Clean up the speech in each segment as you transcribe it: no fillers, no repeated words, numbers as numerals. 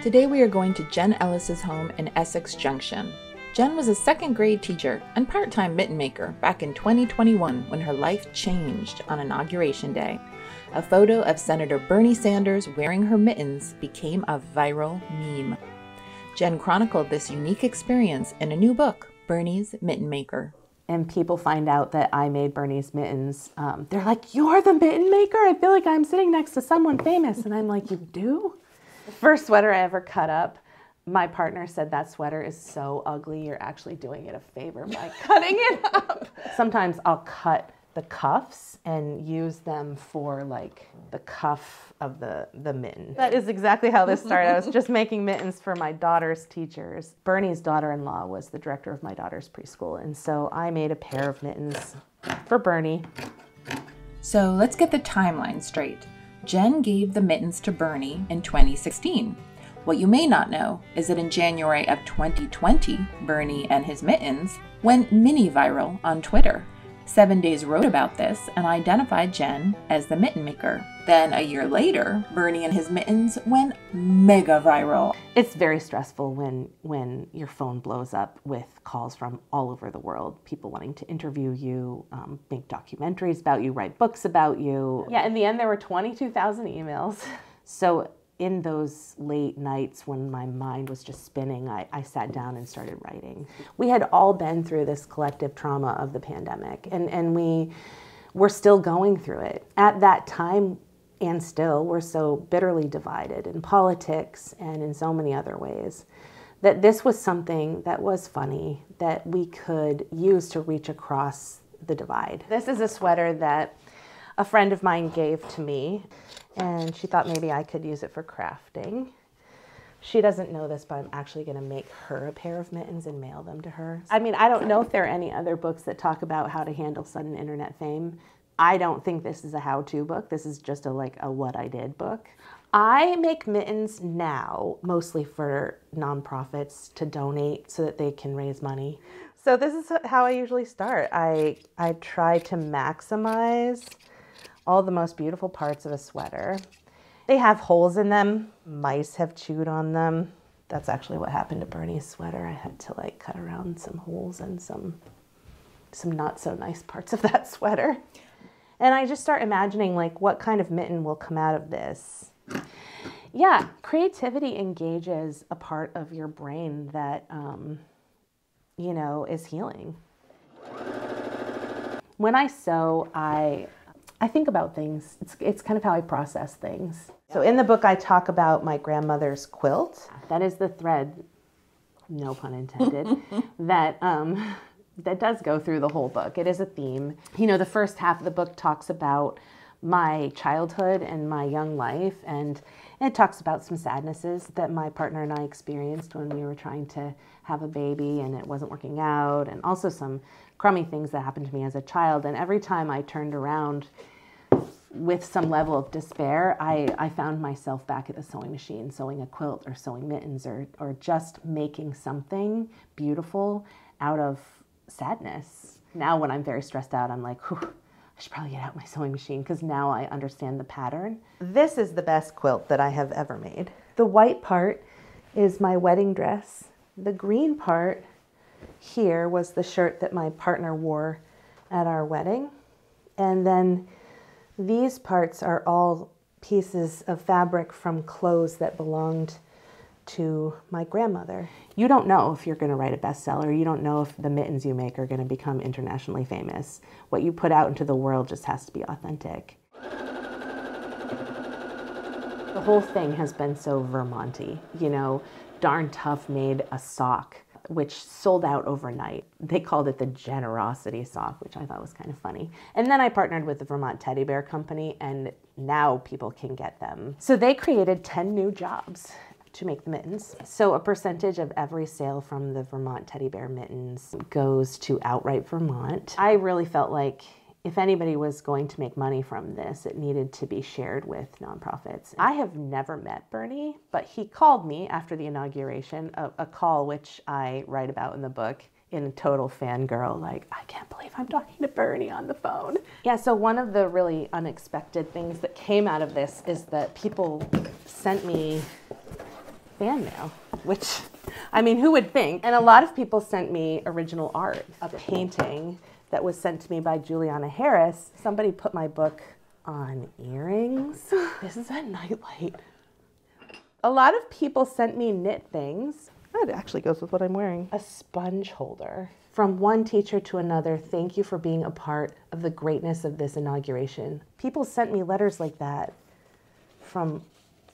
Today we are going to Jen Ellis's home in Essex Junction. Jen was a second grade teacher and part-time mitten maker back in 2021 when her life changed on Inauguration Day. A photo of Senator Bernie Sanders wearing her mittens became a viral meme. Jen chronicled this unique experience in a new book, Bernie's Mitten Maker. And people find out that I made Bernie's mittens. They're like, "You're the mitten maker? I feel like I'm sitting next to someone famous." And I'm like, "You do?" The first sweater I ever cut up, my partner said, "That sweater is so ugly, you're actually doing it a favor by cutting it up." Sometimes I'll cut the cuffs and use them for like the cuff of the mitten. That is exactly how this started. I was just making mittens for my daughter's teachers. Bernie's daughter-in-law was the director of my daughter's preschool, and so I made a pair of mittens for Bernie. So let's get the timeline straight. Jen gave the mittens to Bernie in 2016. What you may not know is that in January of 2020, Bernie and his mittens went mini-viral on Twitter. 7 Days wrote about this and identified Jen as the mitten maker. Then a year later, Bernie and his mittens went mega viral. It's very stressful when your phone blows up with calls from all over the world, people wanting to interview you, make documentaries about you, write books about you. Yeah, in the end there were 22,000 emails. So in those late nights when my mind was just spinning, I sat down and started writing. We had all been through this collective trauma of the pandemic, and we were still going through it. At that time, and still, we're so bitterly divided in politics and in so many other ways, that this was something that was funny, that we could use to reach across the divide. This is a sweater that a friend of mine gave to me, and she thought maybe I could use it for crafting. She doesn't know this, but I'm actually going to make her a pair of mittens and mail them to her. I mean, I don't know if there are any other books that talk about how to handle sudden internet fame. I don't think this is a how-to book. This is just a what I did book. I make mittens now mostly for nonprofits to donate so that they can raise money. So this is how I usually start. I try to maximize all the most beautiful parts of a sweater. They have holes in them. Mice have chewed on them. That's actually what happened to Bernie's sweater. I had to cut around some holes and some not so nice parts of that sweater. And I just start imagining what kind of mitten will come out of this. Yeah, creativity engages a part of your brain that, you know, is healing. When I sew, I think about things. It's kind of how I process things. So in the book, I talk about my grandmother's quilt. That is the thread, no pun intended, that does go through the whole book. It is a theme. You know, the first half of the book talks about my childhood and my young life, and it talks about some sadnesses that my partner and I experienced when we were trying to have a baby and it wasn't working out, and also some crummy things that happened to me as a child. And every time I turned around with some level of despair, I found myself back at the sewing machine, sewing a quilt or sewing mittens or just making something beautiful out of sadness. Now when I'm very stressed out, I'm like, whew, I should probably get out my sewing machine, because now I understand the pattern. This is the best quilt that I have ever made. The white part is my wedding dress. The green part here was the shirt that my partner wore at our wedding. And then these parts are all pieces of fabric from clothes that belonged to my grandmother. You don't know if you're going to write a bestseller. You don't know if the mittens you make are going to become internationally famous. What you put out into the world just has to be authentic. The whole thing has been so Vermont-y. You know, Darn Tough made a sock which sold out overnight. They called it the JENerosity sock, which I thought was kind of funny. And then I partnered with the Vermont Teddy Bear Company, and now people can get them. So they created 10 new jobs to make the mittens. So a percentage of every sale from the Vermont Teddy Bear mittens goes to Outright Vermont. I really felt like If anybody was going to make money from this, it needed to be shared with nonprofits. I have never met Bernie, but he called me after the inauguration, a call which I write about in the book in a total fangirl, like, I can't believe I'm talking to Bernie on the phone. Yeah, so one of the really unexpected things that came out of this is that people sent me fan mail, which, I mean, who would think? And a lot of people sent me original art, a painting that was sent to me by Juliana Harris. Somebody put my book on earrings. This is a nightlight. A lot of people sent me knit things. That actually goes with what I'm wearing. A sponge holder. From one teacher to another, thank you for being a part of the greatness of this inauguration. People sent me letters like that from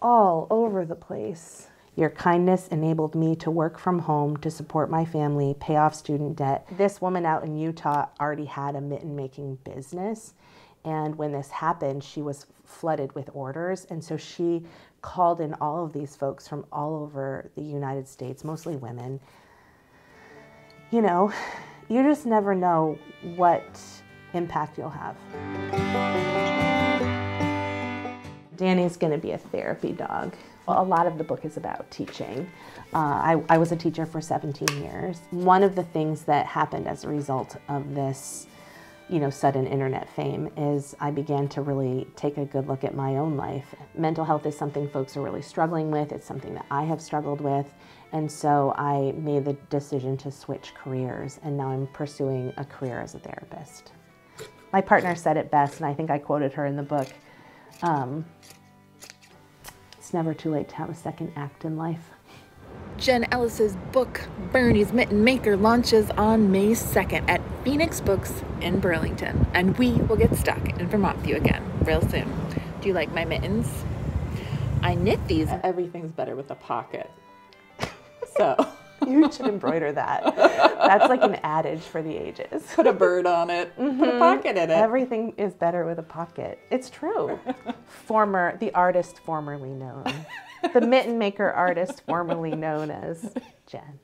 all over the place. Your kindness enabled me to work from home to support my family, pay off student debt. This woman out in Utah already had a mitten-making business, and when this happened, she was flooded with orders, and so she called in all of these folks from all over the United States, mostly women. You know, you just never know what impact you'll have. Danny's gonna be a therapy dog. A lot of the book is about teaching. I was a teacher for 17 years. One of the things that happened as a result of this, you know, sudden internet fame is I began to really take a good look at my own life. Mental health is something folks are really struggling with. It's something that I have struggled with. And so I made the decision to switch careers, and now I'm pursuing a career as a therapist. My partner said it best, and I think I quoted her in the book. It's never too late to have a second act in life. Jen Ellis's book, Bernie's Mitten Maker, launches on May 2nd at Phoenix Books in Burlington. And we will get stuck in Vermont with you again real soon. Do you like my mittens? I knit these. Everything's better with a pocket. So you should embroider that. That's like an adage for the ages. Put a bird on it. Mm-hmm. Put a pocket in it. Everything is better with a pocket. It's true. The artist formerly known, the mitten maker artist formerly known as Jen.